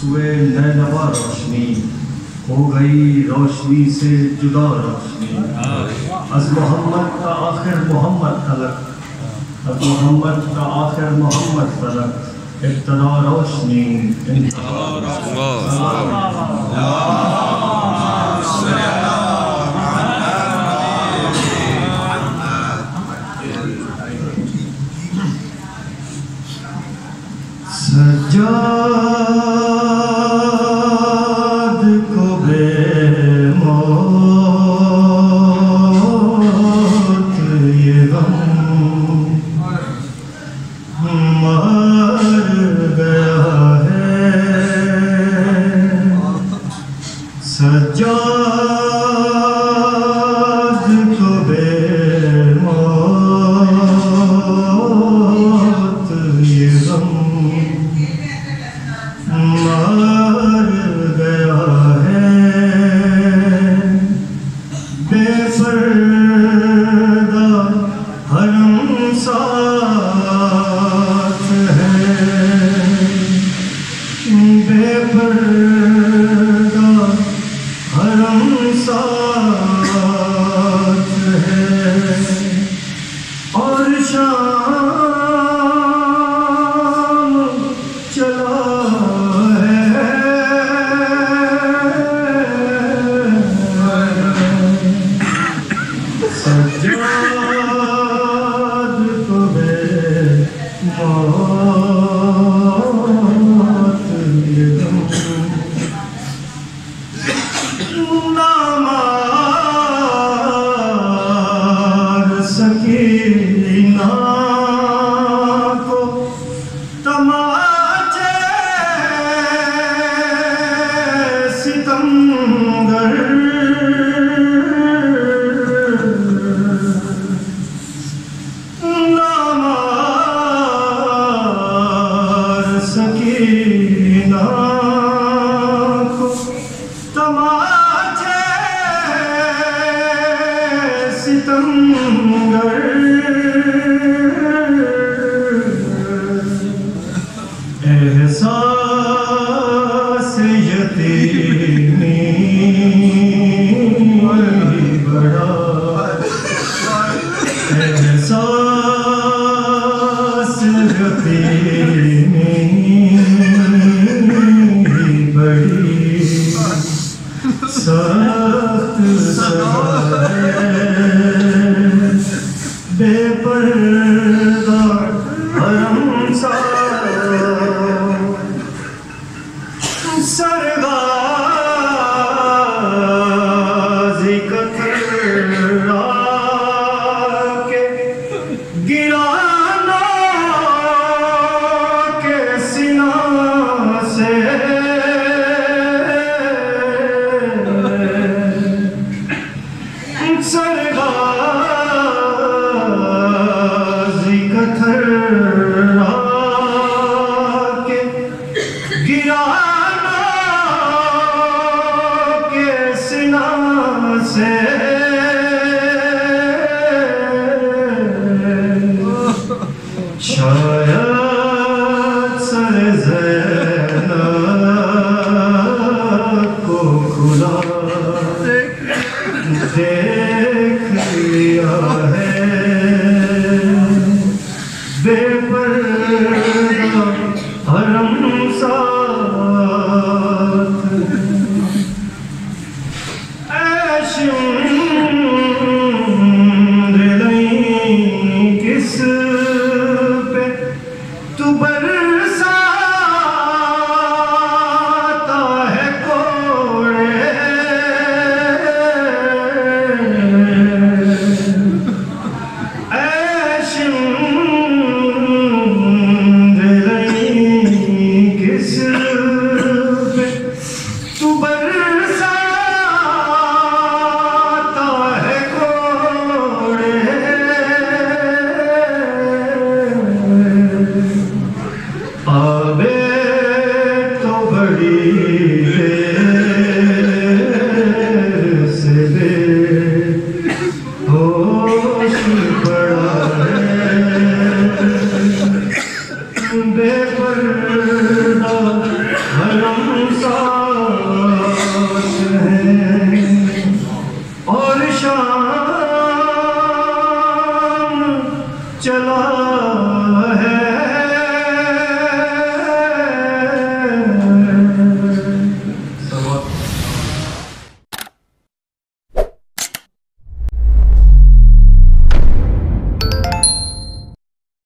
सूए नैनवा रोशनी हो गई रोशनी से जुदा रोशनी। अज़ मोहम्मद का आखिर मोहम्मद तलक, अज़ मोहम्मद का आखिर मोहम्मद तलक। इब्तदा रोशनी सज्जाद को बेमौत ये गम मर गया है। सज्जाद को बेमौत ये गम मर गया है। बेफर्दा हरम साथ है, बेफर्दा हरम साथ है। और शाम चला सज्जाद को बेमौत ये गम ना मार सकी ना को तमाचे सितमगर। सितमगर एहसास यतीमी बड़ा, एहसास यतीमी बड़ी सख्त सजा है। बेपर्दा हरम सर गाज़ी कतरा के गिराना के सिना से। सर गाज़ी कतरा के गिराना के सिना से। शायद सर ज़ैनब को खुदा देख लिया है। बेपर्दा हरम साथ ऐश नहीं किस पे तू बरसाता है कोड़े। बेपर्दा हरम चला